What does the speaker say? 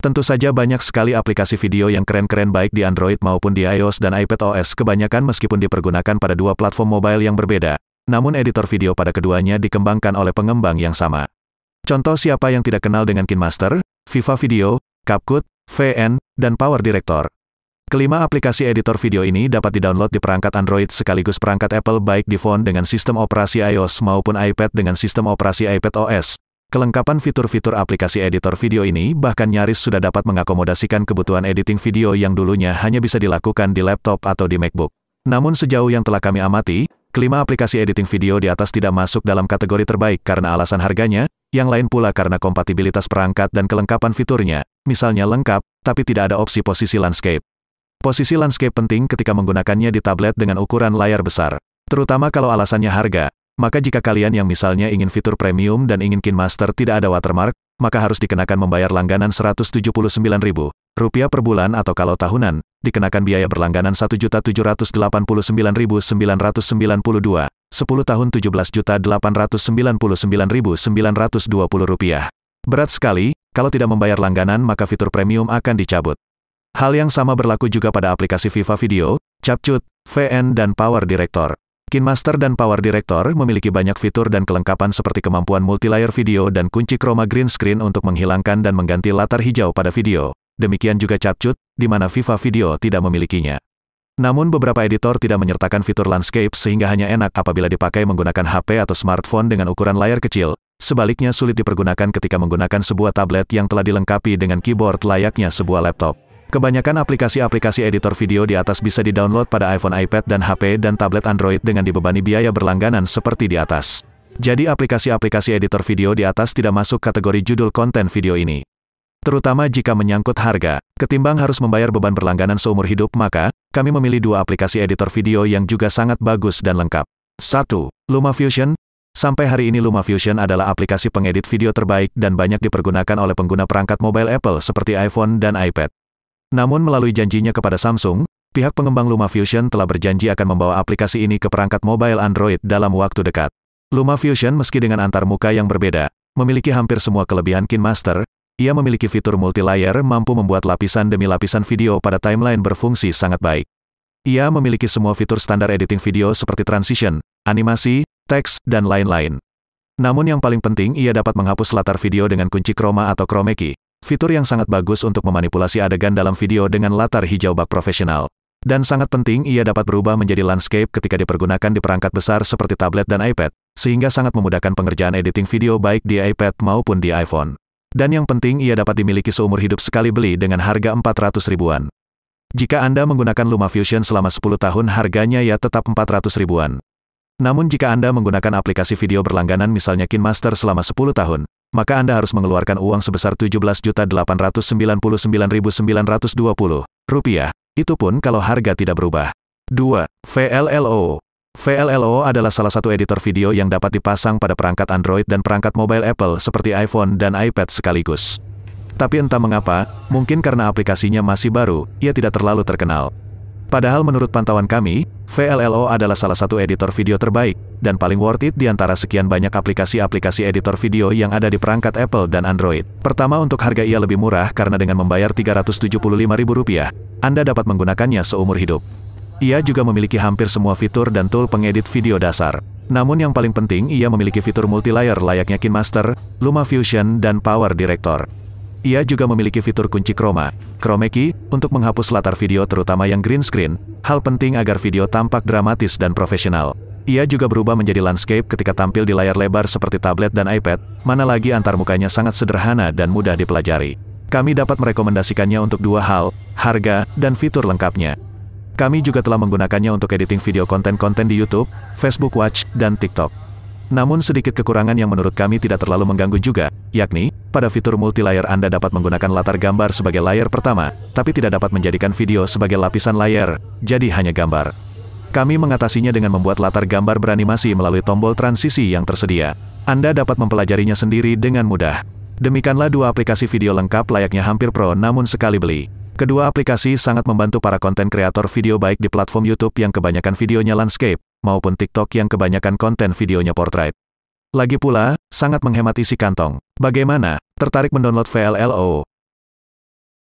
Tentu saja banyak sekali aplikasi video yang keren-keren baik di Android maupun di iOS dan iPadOS kebanyakan meskipun dipergunakan pada dua platform mobile yang berbeda, namun editor video pada keduanya dikembangkan oleh pengembang yang sama. Contoh siapa yang tidak kenal dengan Kinemaster, Viva Video, CapCut, VN, dan PowerDirector. Kelima aplikasi editor video ini dapat didownload di perangkat Android sekaligus perangkat Apple baik di phone dengan sistem operasi iOS maupun iPad dengan sistem operasi iPadOS. Kelengkapan fitur-fitur aplikasi editor video ini bahkan nyaris sudah dapat mengakomodasikan kebutuhan editing video yang dulunya hanya bisa dilakukan di laptop atau di MacBook. Namun sejauh yang telah kami amati, kelima aplikasi editing video di atas tidak masuk dalam kategori terbaik karena alasan harganya, yang lain pula karena kompatibilitas perangkat dan kelengkapan fiturnya, misalnya lengkap, tapi tidak ada opsi posisi landscape. Posisi landscape penting ketika menggunakannya di tablet dengan ukuran layar besar, terutama kalau alasannya harga. Maka jika kalian yang misalnya ingin fitur premium dan ingin Kinemaster tidak ada watermark, maka harus dikenakan membayar langganan Rp179.000 per bulan atau kalau tahunan, dikenakan biaya berlangganan Rp1.789.992, 10 tahun Rp17.899.920. Berat sekali, kalau tidak membayar langganan maka fitur premium akan dicabut. Hal yang sama berlaku juga pada aplikasi Viva Video, CapCut, VN dan PowerDirector. Kinemaster dan PowerDirector memiliki banyak fitur dan kelengkapan seperti kemampuan multilayer video dan kunci chroma green screen untuk menghilangkan dan mengganti latar hijau pada video. Demikian juga CapCut, di mana Viva Video tidak memilikinya. Namun beberapa editor tidak menyertakan fitur landscape sehingga hanya enak apabila dipakai menggunakan HP atau smartphone dengan ukuran layar kecil. Sebaliknya sulit dipergunakan ketika menggunakan sebuah tablet yang telah dilengkapi dengan keyboard layaknya sebuah laptop. Kebanyakan aplikasi-aplikasi editor video di atas bisa didownload pada iPhone, iPad, dan HP dan tablet Android dengan dibebani biaya berlangganan seperti di atas. Jadi aplikasi-aplikasi editor video di atas tidak masuk kategori judul konten video ini. Terutama jika menyangkut harga, ketimbang harus membayar beban berlangganan seumur hidup maka, kami memilih dua aplikasi editor video yang juga sangat bagus dan lengkap. 1. LumaFusion. Sampai hari ini LumaFusion adalah aplikasi pengedit video terbaik dan banyak dipergunakan oleh pengguna perangkat mobile Apple seperti iPhone dan iPad. Namun melalui janjinya kepada Samsung, pihak pengembang LumaFusion telah berjanji akan membawa aplikasi ini ke perangkat mobile Android dalam waktu dekat. LumaFusion meski dengan antarmuka yang berbeda, memiliki hampir semua kelebihan Kinemaster. Ia memiliki fitur multilayer mampu membuat lapisan demi lapisan video pada timeline berfungsi sangat baik. Ia memiliki semua fitur standar editing video seperti transition, animasi, teks, dan lain-lain. Namun yang paling penting ia dapat menghapus latar video dengan kunci chroma atau chroma key. Fitur yang sangat bagus untuk memanipulasi adegan dalam video dengan latar hijau bak profesional. Dan sangat penting ia dapat berubah menjadi landscape ketika dipergunakan di perangkat besar seperti tablet dan iPad, sehingga sangat memudahkan pengerjaan editing video baik di iPad maupun di iPhone. Dan yang penting ia dapat dimiliki seumur hidup sekali beli dengan harga Rp400.000-an. Jika Anda menggunakan LumaFusion selama 10 tahun harganya ya tetap Rp400.000-an. Namun jika Anda menggunakan aplikasi video berlangganan misalnya Kinemaster selama 10 tahun, maka Anda harus mengeluarkan uang sebesar Rp17.899.920. Itu pun kalau harga tidak berubah. 2. VLLO. VLLO adalah salah satu editor video yang dapat dipasang pada perangkat Android dan perangkat mobile Apple seperti iPhone dan iPad sekaligus. Tapi entah mengapa, mungkin karena aplikasinya masih baru, ia tidak terlalu terkenal. Padahal menurut pantauan kami, VLLO adalah salah satu editor video terbaik, dan paling worth it di antara sekian banyak aplikasi-aplikasi editor video yang ada di perangkat Apple dan Android. Pertama untuk harga ia lebih murah karena dengan membayar Rp375.000, Anda dapat menggunakannya seumur hidup. Ia juga memiliki hampir semua fitur dan tool pengedit video dasar. Namun yang paling penting ia memiliki fitur multilayer layaknya Kinemaster, LumaFusion, dan PowerDirector. Ia juga memiliki fitur kunci chroma key, untuk menghapus latar video terutama yang green screen, hal penting agar video tampak dramatis dan profesional. Ia juga berubah menjadi landscape ketika tampil di layar lebar seperti tablet dan iPad, mana lagi antarmukanya sangat sederhana dan mudah dipelajari. Kami dapat merekomendasikannya untuk dua hal, harga, dan fitur lengkapnya. Kami juga telah menggunakannya untuk editing video konten-konten di YouTube, Facebook Watch, dan TikTok. Namun sedikit kekurangan yang menurut kami tidak terlalu mengganggu juga, yakni, pada fitur multilayer Anda dapat menggunakan latar gambar sebagai layer pertama, tapi tidak dapat menjadikan video sebagai lapisan layer, jadi hanya gambar. Kami mengatasinya dengan membuat latar gambar beranimasi melalui tombol transisi yang tersedia. Anda dapat mempelajarinya sendiri dengan mudah. Demikianlah dua aplikasi video lengkap layaknya hampir pro namun sekali beli. Kedua aplikasi sangat membantu para konten kreator video baik di platform YouTube yang kebanyakan videonya landscape, maupun TikTok yang kebanyakan konten videonya portrait. Lagi pula, sangat menghemat isi kantong. Bagaimana? Tertarik mendownload VLLO?